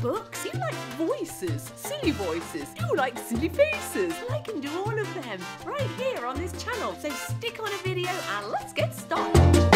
books, you like voices, silly voices, you like silly faces. I can do all of them right here on this channel, so stick on a video and let's get started.